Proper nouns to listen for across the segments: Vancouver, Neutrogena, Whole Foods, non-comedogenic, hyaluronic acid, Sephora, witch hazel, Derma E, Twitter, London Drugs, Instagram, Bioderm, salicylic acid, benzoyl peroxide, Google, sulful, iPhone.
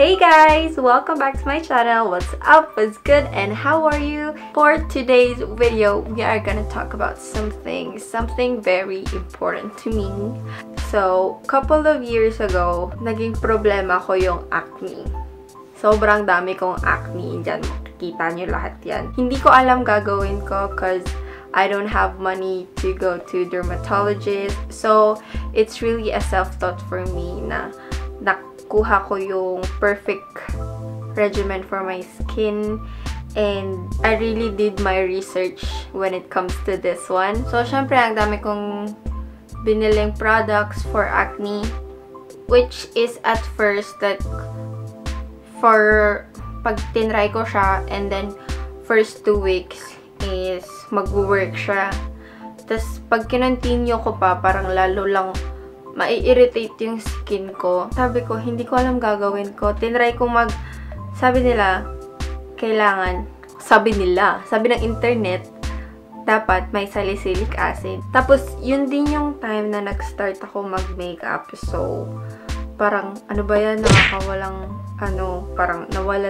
Hey guys, welcome back to my channel. What's up, what's good, and how are you? For today's video we are gonna talk about something very important to me. So couple of years ago naging problema ko yung acne. Sobrang dami kong acne, dyan makikita nyo lahat yan. Hindi ko alam gagawin ko cause I don't have money to go to dermatologist. So it's really a self-taught for me na nakuha ko yung perfect regimen for my skin. And I really did my research when it comes to this one. So syempre ang dami kong biniling products for acne, which is at first like for pag tinry ko siya, and then first 2 weeks is mag-work siya. Tapos, pag kinontinue ko pa, parang lalo lang mai-irritate yung skin ko. Sabi ko, hindi ko alam gagawin ko. Tinry ko sabi nila, kailangan, sabi ng internet, dapat may salicylic acid. Tapos, yun din yung time na nag-start ako mag-makeup. So, parang, ano ba yan? Nawala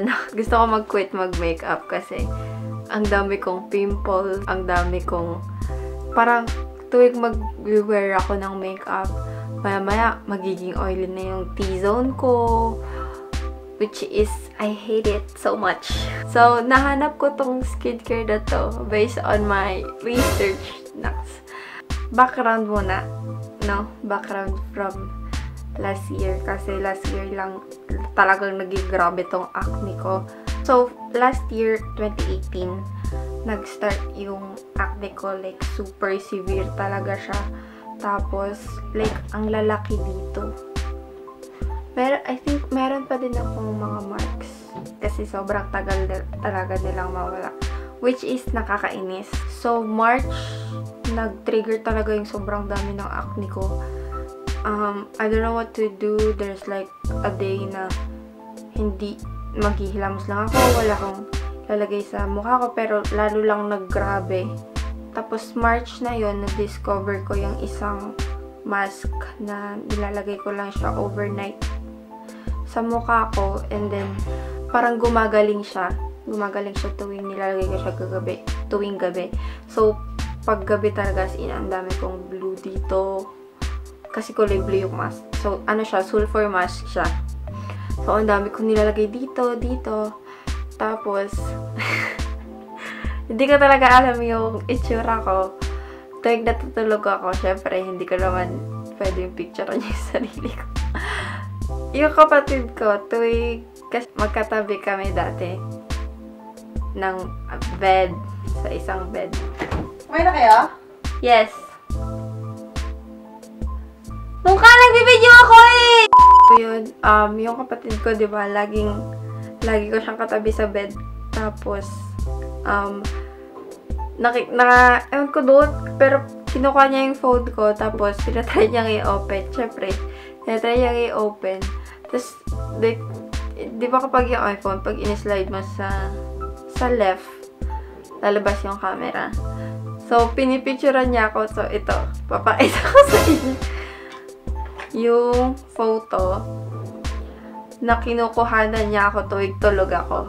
na. Gusto ko mag-quit mag-makeup kasi ang dami kong pimple, ang dami kong parang tuwing mag-wear ako ng makeup, maya-maya magiging oily na yung T-zone ko, which is, I hate it so much. So, nahanap ko tong skincare na to based on my research. Next. Background muna, no? Background from last year, kasi last year lang talagang naging grabe tong acne ko. So, last year, 2018, nag-start yung acne ko, like, super severe talaga siya. Tapos, like, ang lalaki dito. Pero, I think, meron pa din akong mga marks. Kasi sobrang tagal talaga nilang mawala. Which is, nakakainis. So, March, nag-trigger talaga yung sobrang dami ng acne ko. I don't know what to do. There's, like, a day na hindi maghihilamos lang ako, wala akong lalagay sa mukha ko, pero lalo lang naggrabe. Tapos March na yon, na-discover ko yung isang mask na nilalagay ko lang siya overnight sa mukha ko, and then parang gumagaling siya tuwing nilalagay ko siya tuwing gabi. So pag gabi talaga, ang dami kong blue dito kasi kulay blue yung mask, so ano siya, sulfur mask siya. So, ang dami ko nilalagay dito. Tapos, hindi ko talaga alam yung itsura ko. Tuwing natutulog ako, syempre, hindi ko naman pwede yung picture niya sa sarili ko. Yung kapatid ko, tuwing, kasi magkatabi kami dati ng bed, sa isang bed. May na kayo? Yes. Nung ka nagbibidyo ako eh! Yun, yung kapatid ko, di ba, lagi ko siyang katabi sa bed. Tapos, ewan ko doon, pero kinukuha niya yung phone ko, tapos, tinatry niyang i-open. Siyempre, tinatry niyang i-open. Tapos, di ba kapag yung iPhone, pag in-slide mo sa left, lalabas yung camera. So, pinipicturean niya ako. So, ito, papakita ko sa inyo yung photo na kinukuhanan niya ako tuwing tulog ako.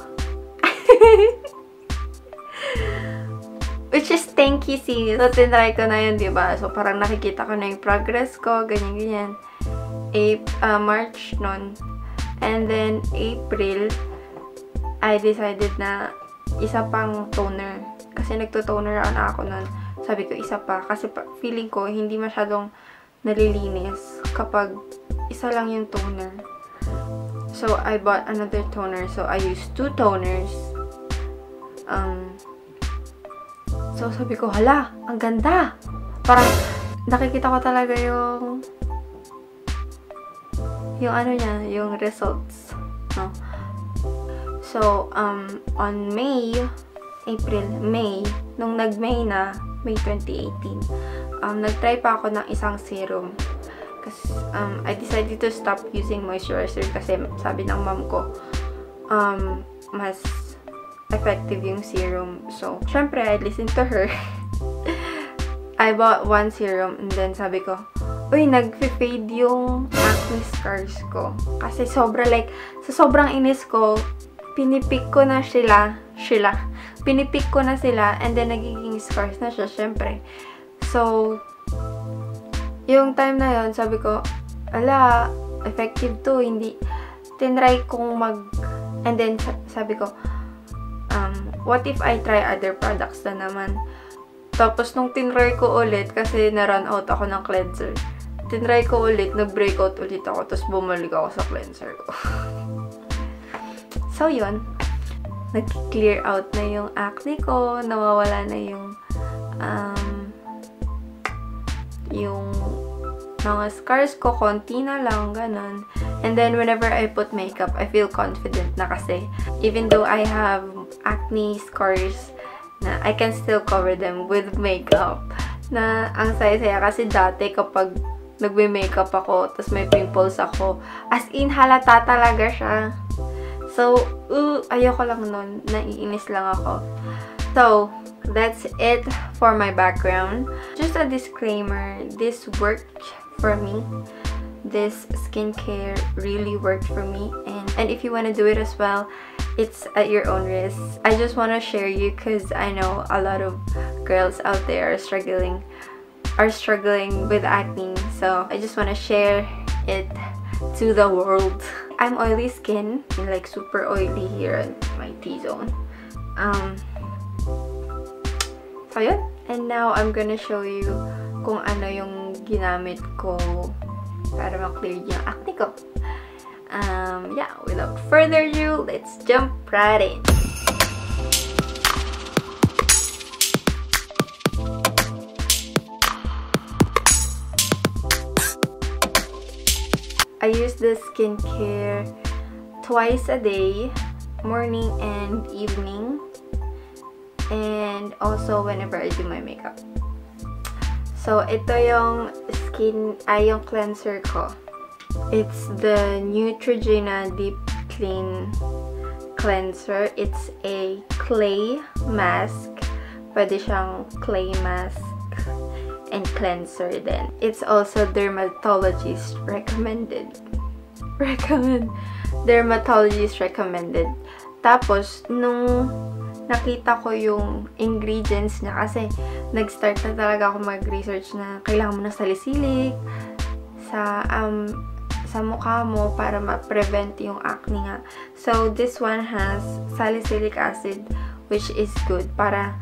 Which is thank you, sis. So, tinry ko na yun, diba? So, parang nakikita ko na yung progress ko, ganyan-ganyan. March nun. And then, April, I decided na isa pang toner. Kasi nagtutoner na ako nun. Sabi ko, isa pa. Kasi feeling ko, hindi masyadong nalilinis kapag isa lang yung toner. So, I bought another toner. So, I used 2 toners. So, sabi ko, hala, ang ganda! Parang, nakikita ko talaga yung ano niya, yung results. No? So, on April, May, nung nag-May na, May 2018, nag-try pa ako ng isang serum. Kasi, I decided to stop using moisturizer kasi sabi ng mom ko, mas effective yung serum. So, syempre, I listened to her. I bought one serum, and then sabi ko, uy, nag-fade yung acne scars ko. Kasi sobra, like, sa sobrang inis ko, pinipick ko na sila, and then nagiging scars na siya, syempre. So, yung time na yon sabi ko, ala, effective to, hindi, tinry kong mag, and then sabi ko, what if I try other products na naman? Tapos, nung tinry ko ulit, kasi na-run out ako ng cleanser, tinry ko ulit, nag-breakout ulit ako, tapos bumalik ako sa cleanser ko. So, yun. Nag-clear out na yung acne ko, nawawala na yung mga scars ko, konti na lang, ganun. And then, whenever I put makeup, I feel confident na kasi. Even though I have acne scars, na I can still cover them with makeup. Na ang saya-saya kasi dati kapag nagme-makeup ako, tapos may pimples ako, as in, halata talaga siya. So, ayoko lang nun. Naiinis lang ako. So, that's it for my background. Just a disclaimer, this worked for me. This skincare really worked for me. And if you want to do it as well, it's at your own risk. I just want to share you because I know a lot of girls out there are struggling with acne. So I just want to share it to the world. I'm oily skin, like super oily here in my T-zone. So yun. And now I'm gonna show you kung ano yung ginamit ko para ma-clear yung acne ko. Yeah, without further ado, let's jump right in. I use this skincare twice a day, morning and evening, and also whenever I do my makeup. So, ito yung yung cleanser ko. It's the Neutrogena Deep Clean Cleanser. It's a clay mask. Pwede siyang clay mask and cleanser din. It's also dermatologist recommended. Dermatologist recommended. Tapos, nung nakita ko yung ingredients niya kasi nag-start na talaga ako mag-research na kailangan mo na salicylic sa mukha mo para ma-prevent yung acne nga. So, this one has salicylic acid which is good para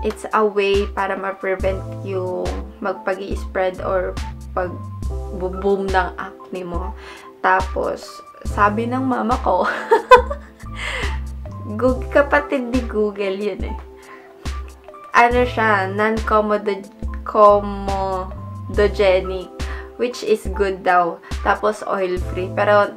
it's a way para ma-prevent yung magpag-i-spread or pag-boom ng acne mo. Tapos, sabi ng mama ko, kapatid ni Google yun eh. Ano siya, non-comedogenic, which is good daw. Tapos oil-free. Pero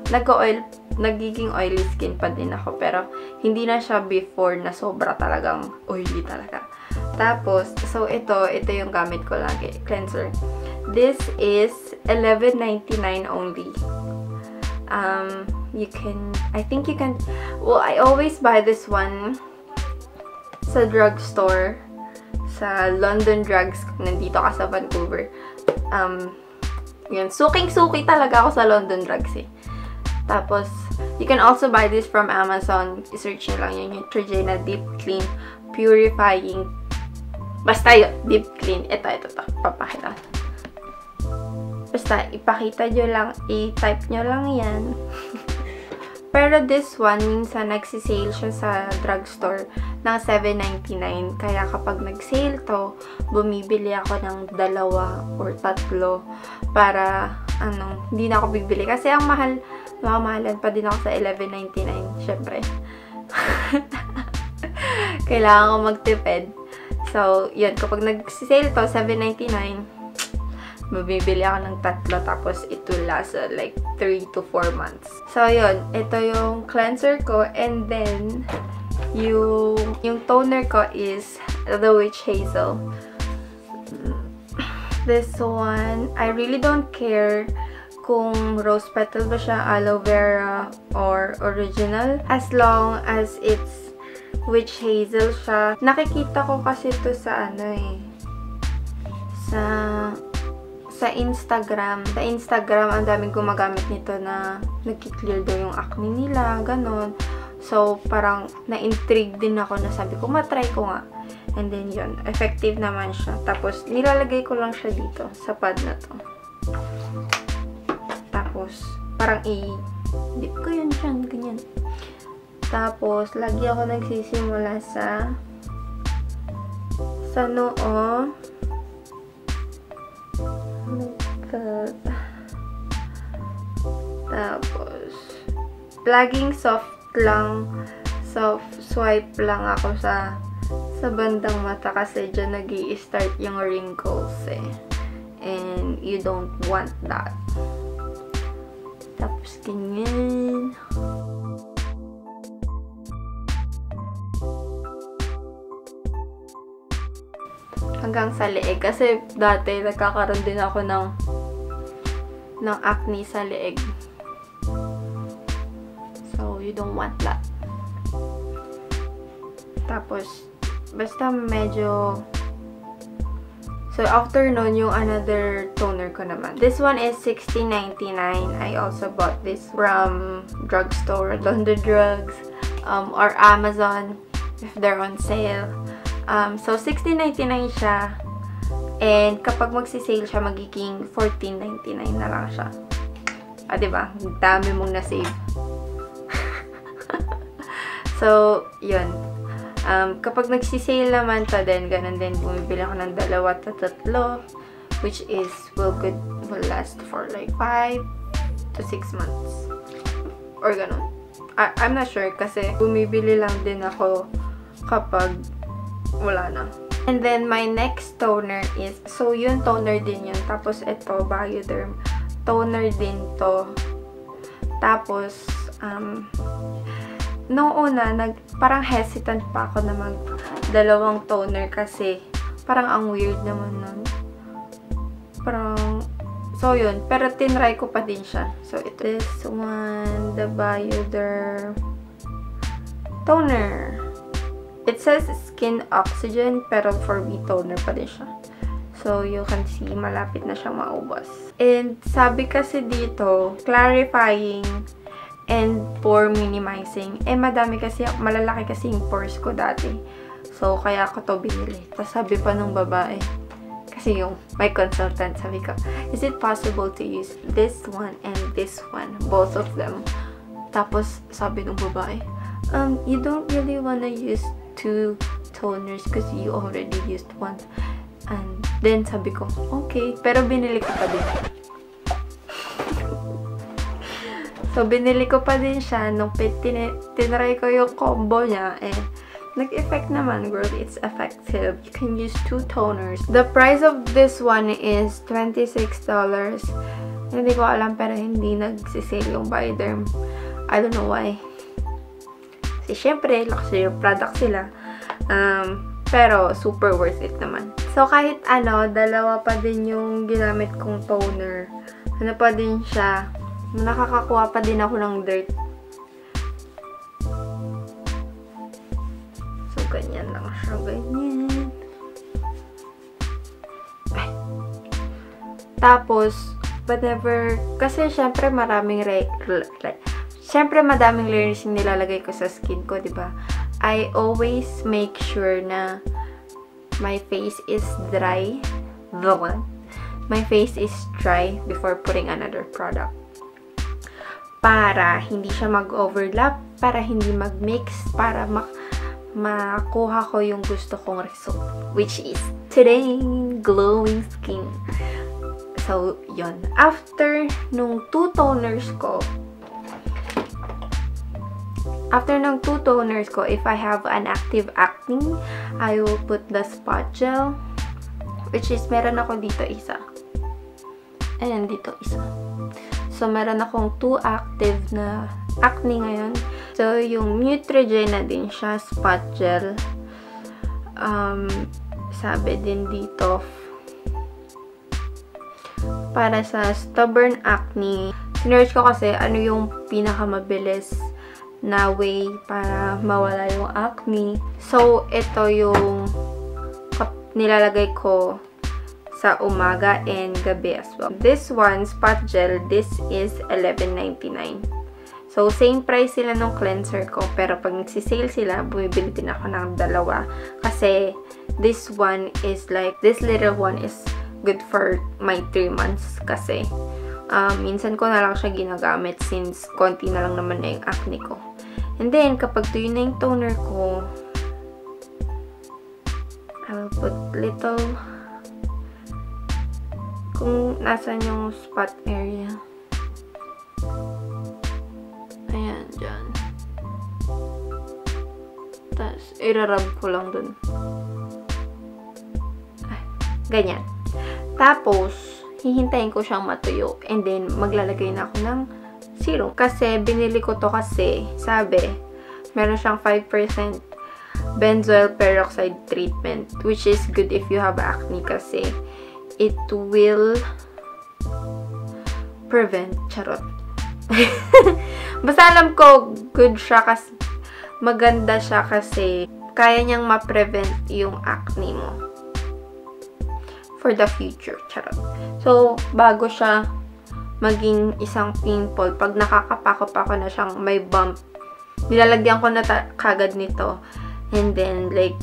nagiging oily skin pa din ako. Pero hindi na siya before na sobra talagang oily talaga. Tapos, so ito yung gamit ko lagi, cleanser. This is $11.99 only. I always buy this one sa drugstore, sa London Drugs, nandito ka sa Vancouver. Yun, suking-suki talaga ako sa London Drugs eh. Tapos, you can also buy this from Amazon. I-search nyo lang yung Neutrogena Deep Clean Purifying. Basta yun, Deep Clean. Ito, papakita. Basta, ipakita nyo lang, i-type nyo lang yan. Pero this one, minsan nagsisale siya sa drugstore ng $7.99. Kaya kapag nagsale to, bumibili ako ng 2 or 3 para, hindi na ako bibili. Kasi ang mahal, mamahalan pa din ako sa $11.99, syempre. Kailangan ko magtipid. So, yun, kapag nagsisale to, $7.99, bibili ako ng 3, tapos it will last like 3 to 4 months. So, yun. Ito yung cleanser ko. And then, yung toner ko is the Witch Hazel. This one, I really don't care kung rose petal ba siya, aloe vera, or original. As long as it's Witch Hazel siya. Nakikita ko kasi to sa Sa Instagram, ang daming gumagamit nito na nagki-clear daw yung acne nila, ganon. So, parang na-intrigue din ako na sabi ko, matry ko nga. And then, yun. Effective naman siya. Tapos, nilalagay ko lang siya dito sa pad na to. Tapos, parang i-dip ko yun dyan. Ganyan. Tapos, lagi ako nagsisimula sa noo. Oh my God. Tapos, laging soft lang, soft swipe lang ako sa bandang mata kasi dyan nag-i-start yung wrinkles eh. And you don't want that. Tapos ganyan. Hanggang sa leeg. Kasi dati nagkakaroon din ako ng acne sa leeg. So, you don't want that. Tapos, basta medyo... So, after nun, yung another toner ko naman. This one is $16.99. I also bought this from drugstore, London Drugs, or Amazon, if they're on sale. So, $16.99 siya. And kapag magsi-sale siya, magiging $14.99 na lang siya. Ah, diba? Ang dami mong na-save. So, yun. Kapag nagsisale naman to, then ganun din. Bumibili ako ng dalawa to tatlo. Which is, will last for like 5 to 6 months. Or ganun. I'm not sure kasi bumibili lang din ako kapag wala na. And then, my next toner is, so yun, toner din yun. Tapos, ito, Bioderm. Toner din to. Tapos, noong una, parang hesitant pa ako na mag-dalawang toner kasi parang ang weird naman nun. Parang, so yun. Pero tinry ko pa din siya. So, ito. This one, the Bioderm toner. It says skin oxygen, pero for me, toner pa din siya. So, you can see, malapit na siyang maubos. And, sabi kasi dito, clarifying and pore minimizing. Eh, madami kasi, malalaki kasi yung pores ko dati. So, kaya ko to binili. Tapos sabi pa nung babae, kasi yung my consultant, sabi ko, is it possible to use this one and this one? Both of them. Tapos, sabi nung babae, you don't really wanna use two toners because you already used one. And then, sabi ko, okay. Pero binili ko pa din. So, binili ko pa din siya nung tinry ko yung combo niya. Eh, nag-effect naman, girl. It's effective. You can use two toners. The price of this one is $26. Hindi ko alam, pero hindi nagsisale yung Bioderm. I don't know why. Kasi, syempre, luxury product sila. Pero, super worth it naman. So, kahit ano, dalawa pa din yung ginamit kong toner. Ano pa din siya? Nakakakuha pa din ako ng dirt. So, ganyan lang siya. Ganyan. Ay. Tapos, whatever, kasi syempre maraming syempre madaming layers yung nilalagay ko sa skin ko, diba? I always make sure na my face is dry. My face is dry before putting another product. Para hindi siya mag-overlap, para hindi mag-mix, para makuha ko yung gusto kong result, which is today, glowing skin. So, yon. After nung two toners ko, if I have an active acne, I will put the spot gel, which is meron ako dito isa. And dito isa. So, meron akong two active na acne ngayon. So, yung Neutrogena din siya, spot gel. Sabi din dito, para sa stubborn acne. Sinearch ko kasi ano yung pinakamabilis na way para mawala yung acne. So, ito yung nilalagay ko sa umaga and gabi as well. This one, spot gel, this is $11.99. So, same price sila nung cleanser ko. Pero pag nagsisale sila, bumibili din ako ng dalawa. Kasi, this one is like, this little one is good for my 3 months kasi. Minsan ko na lang siya ginagamit since konti na lang naman na yung acne ko. And then, kapag tuyo na yung toner ko, I will put little kung nasan yung spot area. Ayan, dyan. Tapos, irarub ko lang dun. Ah, ganyan. Tapos, hihintayin ko siyang matuyo. And then, maglalagay na ako ng serum. Kasi, binili ko to kasi, sabi, meron siyang 5% benzoyl peroxide treatment. Which is good if you have acne kasi it will prevent, charot. Basta alam ko, good siya kasi, maganda siya kasi kaya niyang ma-prevent yung acne mo. For the future, charot. So, bago siya maging isang pimple, pag nakakapako-pako na siyang may bump, nilalagyan ko na kagad nito. And then, like,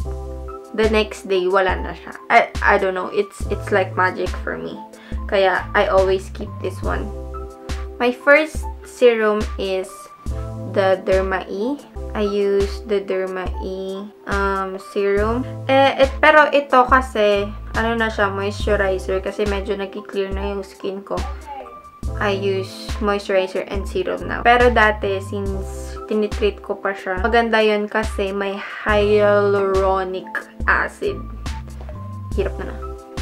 the next day, wala na siya. I don't know. It's like magic for me. Kaya, I always keep this one. My first serum is the Derma E. I use the Derma E serum. Pero ito kasi, ano na siya, moisturizer. Kasi medyo nagki-clear na yung skin ko. I use moisturizer and serum now. Pero dati, since tinitreat ko pa siya, maganda yun kasi may hyaluronic acid. Hirap na na.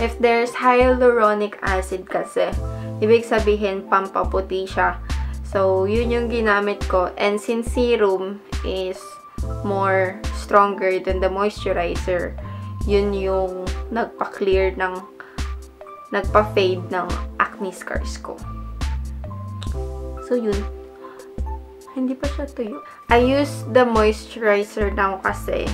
If there's hyaluronic acid kasi, ibig sabihin, pampaputi siya. So, yun yung ginamit ko. And since serum is more stronger than the moisturizer, yun yung nagpa-clear ng, nagpa-fade ng acne scars ko. So, yun. Hindi pa siya tuyo. I use the moisturizer now kasi.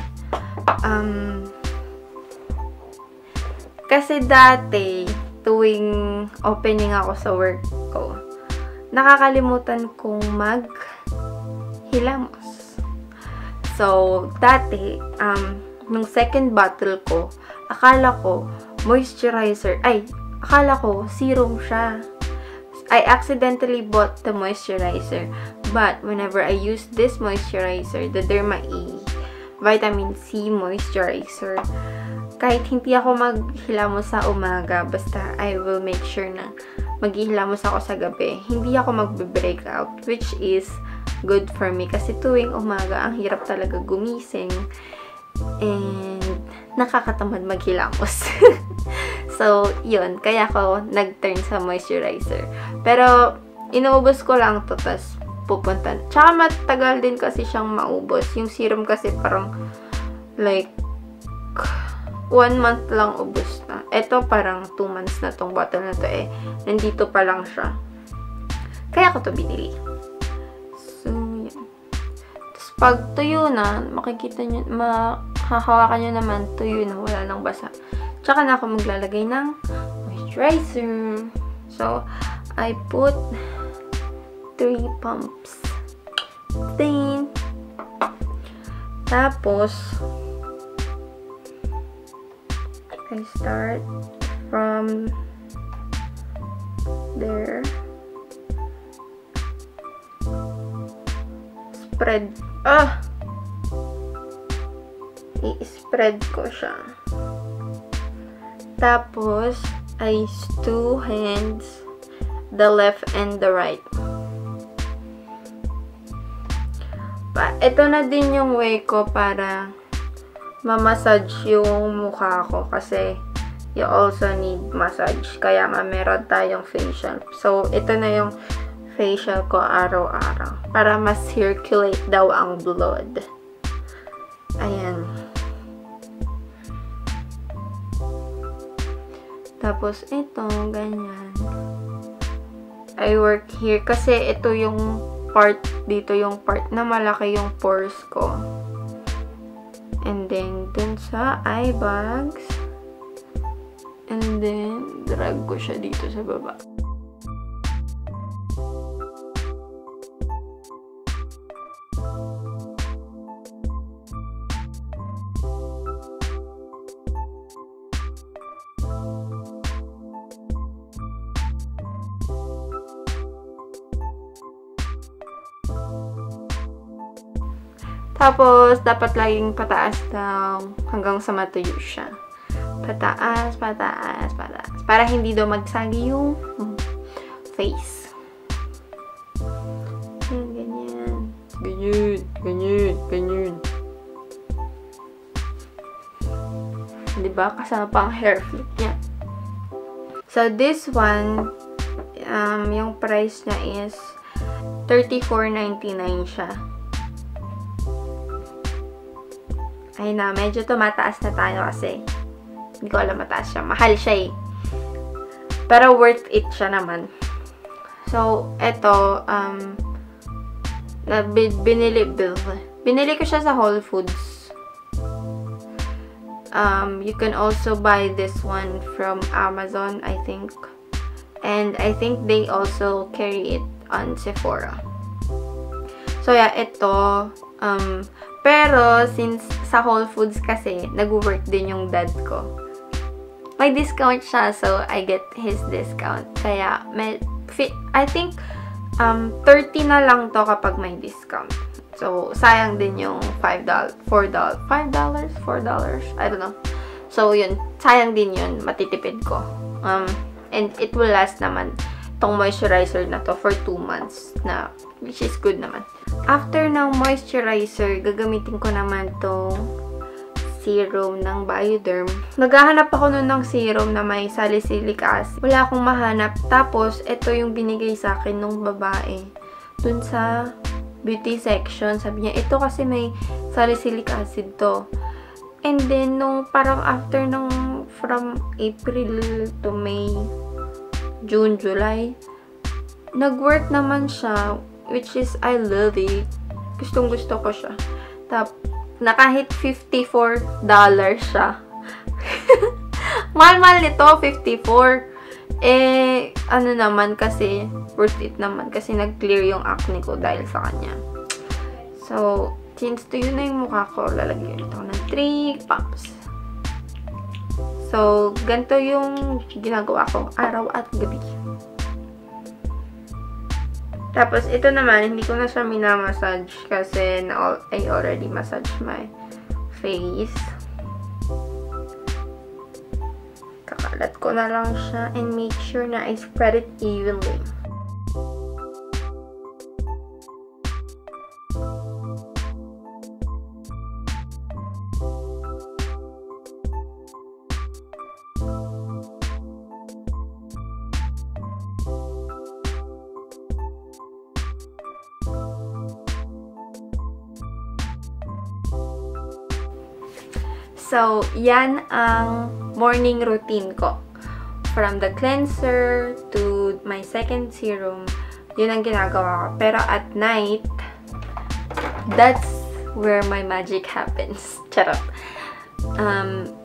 Kasi dati, tuwing opening ako sa work ko, nakakalimutan kong mag-hilamos. So, dati, nung second bottle ko, akala ko, moisturizer, ay, akala ko, serum siya. I accidentally bought the moisturizer, but whenever I use this moisturizer, the Derma E Vitamin C Moisturizer, kahit hindi ako maghilamos sa umaga, basta I will make sure na maghihilamos ako sa gabi, hindi ako magbe-breakout, which is good for me kasi tuwing umaga, ang hirap talaga gumising and nakakatamad maghilamos. So, yun. Kaya ako nag-turn sa moisturizer. Pero, inuubos ko lang to, tas pupunta. Tsaka matagal din kasi siyang maubos. Yung serum kasi parang, like, 1 month lang ubos na. Eto, parang 2 months na tong bottle na to eh. Nandito pa lang siya. Kaya ko to binili. So, yun. Tapos, pag tuyo na, makikita nyo, mahahawakan nyo naman, tuyo na, wala nang basa. Tsaka na ako maglalagay ng moisturizer. So, I put 3 pumps. Then, tapos, I start from there. Spread. Ah! I-spread ko siya. Tapos, I use 2 hands, the left and the right. Ito na din yung way ko para ma-massage yung mukha ko. Kasi, you also need massage. Kaya nga, meron tayong facial. So, ito na yung facial ko araw-araw. Para ma-circulate daw ang blood. Ayan. Tapos, ito, ganyan. I work here kasi ito yung part, dito yung part na malaki yung pores ko. And then, dun sa eye bags, and then drag ko siya dito sa baba. Tapos, dapat laging pataas daw hanggang sa matuyo siya. Pataas, pataas, pataas. Para hindi daw magsagi yung face. Ganyan, ganyan. Ganyan, ganyan, ganyan. Diba? Kasama pang hair flip niya. So, this one, yung price niya is $34.99 siya. Ayun na, medyo tumataas na tayo kasi hindi ko alam mataas siya. Mahal siya eh. Pero worth it siya naman. So, eto, binili ko siya sa Whole Foods. You can also buy this one from Amazon, I think. And I think they also carry it on Sephora. So, yeah, eto, pero, since sa Whole Foods kasi, nag-work din yung dad ko. May discount siya, so I get his discount. Kaya, I think, 30 na lang to kapag may discount. So, sayang din yung $4? I don't know. So, yun. Sayang din yun. Matitipid ko. And it will last naman tong moisturizer na to for 2 months na, which is good naman. After ng moisturizer, gagamitin ko naman tong serum ng Bioderm. Naghahanap ako nun ng serum na may salicylic acid. Wala akong mahanap. Tapos, ito yung binigay sa akin nung babae. Dun sa beauty section. Sabi niya, ito kasi may salicylic acid to. And then, nung parang after ng from April to May, June, July, nag-work naman siya, which is, I love it. Gustong-gusto ko siya. Na kahit $54 siya. Mahal-mahal nito, $54. Eh, ano naman kasi, worth it naman kasi nag-clear yung acne ko dahil sa kanya. So, since to yun na yung mukha ko, lalagyan ito ng 3 pumps. So, ganito yung ginagawa ko araw at gabi. Tapos, ito naman, hindi ko na siya minamassage kasi I already massage my face. Kakalat ko na lang siya and make sure na I spread it evenly. So, yan ang morning routine ko. From the cleanser to my second serum, yun ang ginagawa ko. Pero at night, that's where my magic happens. Charot.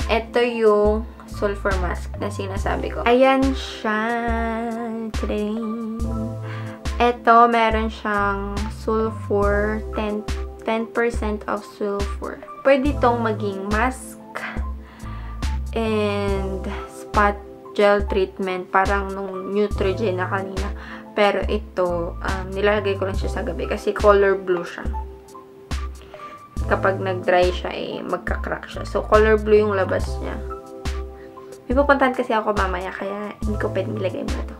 Ito yung sulfur mask na sinasabi ko. Ayan siya. Tadang. Ito, meron siyang sulfur, 10% of sulfur. Pwede itong maging mask and spot gel treatment. Parang nung Neutrogena kanina. Pero ito, nilalagay ko lang siya sa gabi kasi color blue siya. Kapag nag-dry siya, eh, magka-crack siya. So, color blue yung labas niya. May pupuntahan kasi ako mamaya, kaya hindi ko pwede nilagay mo ito.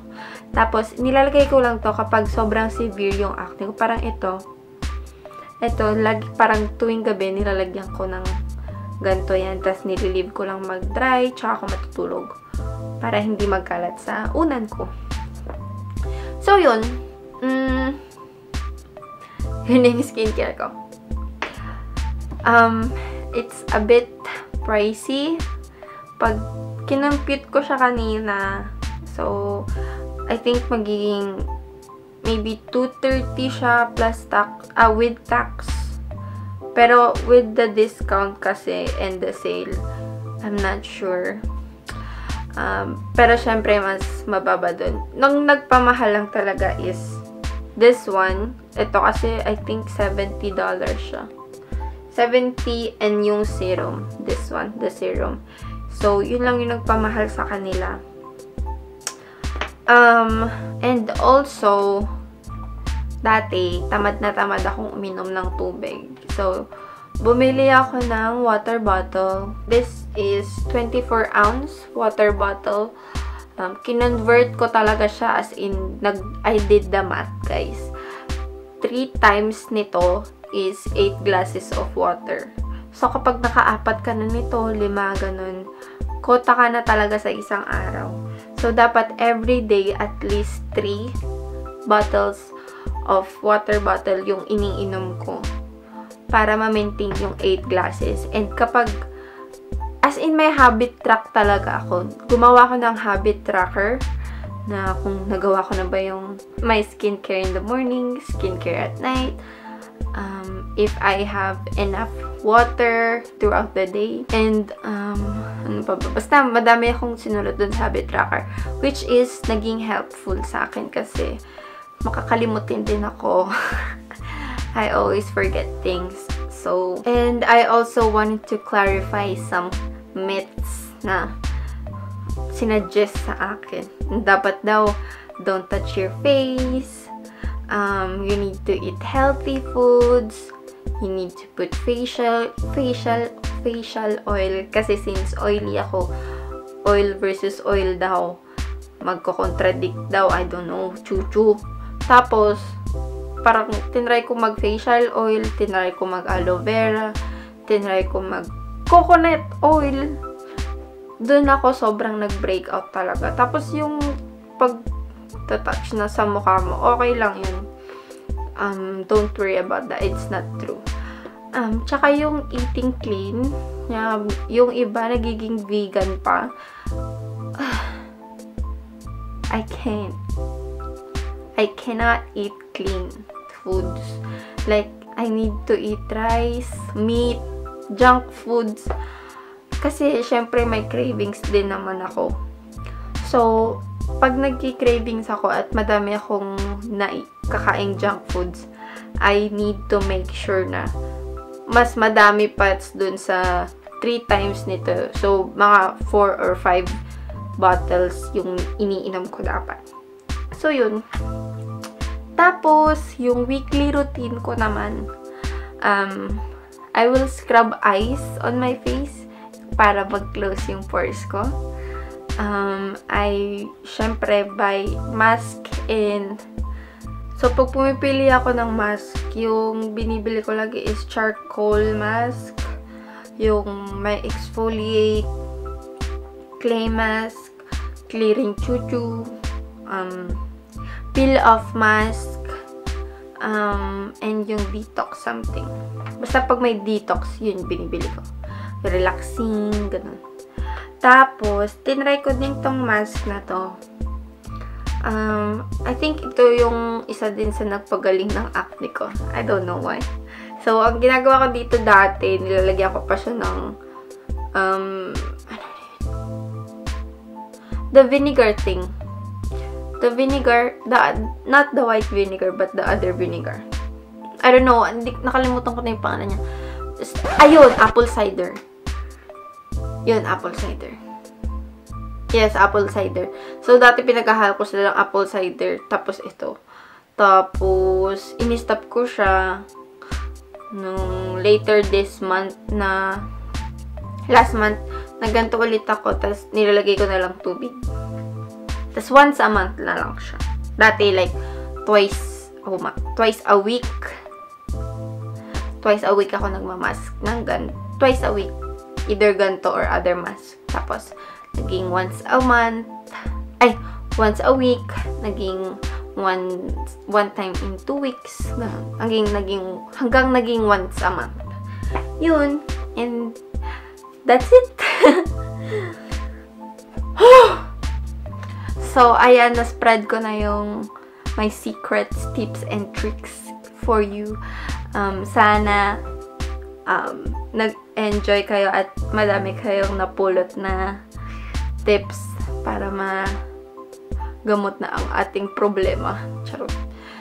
Tapos, nilalagay ko lang to kapag sobrang severe yung acne ko. Parang ito. Ito, lagi parang tuwing gabi, nilalagyan ko ng ganito yan. Tapos, nililive ko lang mag-dry, tsaka ako matutulog. Para hindi magkalat sa unan ko. So, yun. Yun na yung skincare ko. It's a bit pricey. Pag kinumpute ko siya kanina, so, I think magiging maybe $230 siya plus tax, with tax. Pero with the discount kasi and the sale, I'm not sure. Pero syempre mas mababa dun. Nung nagpamahal lang talaga is this one. Ito kasi I think $70 siya. 70 and yung serum. This one, the serum. So, yun lang yung nagpamahal sa kanila. And also, dati, tamad na tamad akong uminom ng tubig. So, bumili ako ng water bottle. This is 24 ounce water bottle. Kinonvert ko talaga siya as in, I did the math, guys. 3 times nito is 8 glasses of water. So, kapag naka-apat ka na nito, 5, ganun, kota ka na talaga sa isang araw. So, dapat every day at least 3 bottles of water bottle yung iniinom ko, para ma-maintain yung 8 glasses. And kapag, as in may habit track talaga ako. Gumawa ko ng habit tracker na kung nagawa ko na ba yung my skincare in the morning, skincare at night, if I have enough water throughout the day, and ano pa ba? Basta madami akong sinulot dun sa habit tracker, which is naging helpful sa akin kasi makakalimutin din ako. I always forget things. So, and I also wanted to clarify some myths na sinuggest sa akin. Dapat daw, don't touch your face. You need to eat healthy foods. You need to put facial oil. Kasi since oily ako, oil versus oil daw. Magko-contradict daw, I don't know, chuchu. Tapos, parang tinry ko mag facial oil, tinry ko mag aloe vera, tinry ko mag coconut oil. Doon ako sobrang nag-breakout talaga. Tapos yung pag-touch na sa mukha mo, okay lang yun. Don't worry about that. It's not true. Tsaka yung eating clean, yung iba nagiging vegan pa. I can't. I cannot eat clean foods. Like, I need to eat rice, meat, junk foods. Kasi, syempre, may cravings din naman ako. So, pag nagki-cravings ako at madami akong kakaing junk foods, I need to make sure na mas madami parts dun sa 3 times nito. So, mga 4 or 5 bottles yung iniinom ko dapat. So, yun. Tapos, yung weekly routine ko naman, I will scrub ice on my face para mag-close yung pores ko. I, syempre, buy mask in. So, pag pumipili ako ng mask, yung binibili ko lagi is charcoal mask, yung may exfoliate, clay mask, clearing chuchu, peel off mask, and yung detox something. Basta pag may detox, yun binibili ko. Relaxing, ganun. Tapos, tinry ko din tong mask na to. I think ito yung isa din sa nagpagaling ng acne ko. I don't know why. So, ang ginagawa ko dito dati, nilalagyan ko pa siya ng the vinegar thing. The vinegar, not the white vinegar, but the other vinegar. I don't know, nakalimutan ko na yung pangalan niya. Ayun, apple cider. Yun, apple cider. Yes, apple cider. So, dati pinagkahal ko sila ng apple cider. Tapos, ito. Tapos, in-stop ko siya nung later this month na last month, nagganto ulit ako. Tapos, nilalagay ko na lang tubig. Tapos, once a month na lang siya. Dati, like, twice a week. Twice a week ako nagmamask. Twice a week. Either ganito or other mask. Tapos, naging once a month. Ay, once a week. Naging one time in 2 weeks. Hanggang naging once a month. Yun. And, that's it. So, ayan, na-spread ko na yung my secrets, tips, and tricks for you. Sana nag-enjoy kayo at madami kayong napulot na tips para magamot na ang ating problema. Charot.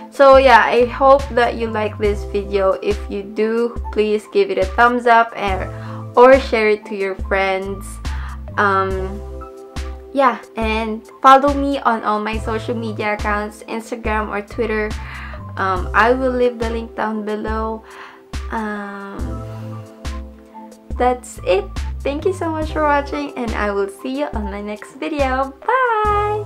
So yeah, I hope that you like this video. If you do, please give it a thumbs up or share it to your friends. Yeah, and follow me on all my social media accounts, Instagram or Twitter. I will leave the link down below. That's it. Thank you so much for watching, and I will see you on my next video. Bye!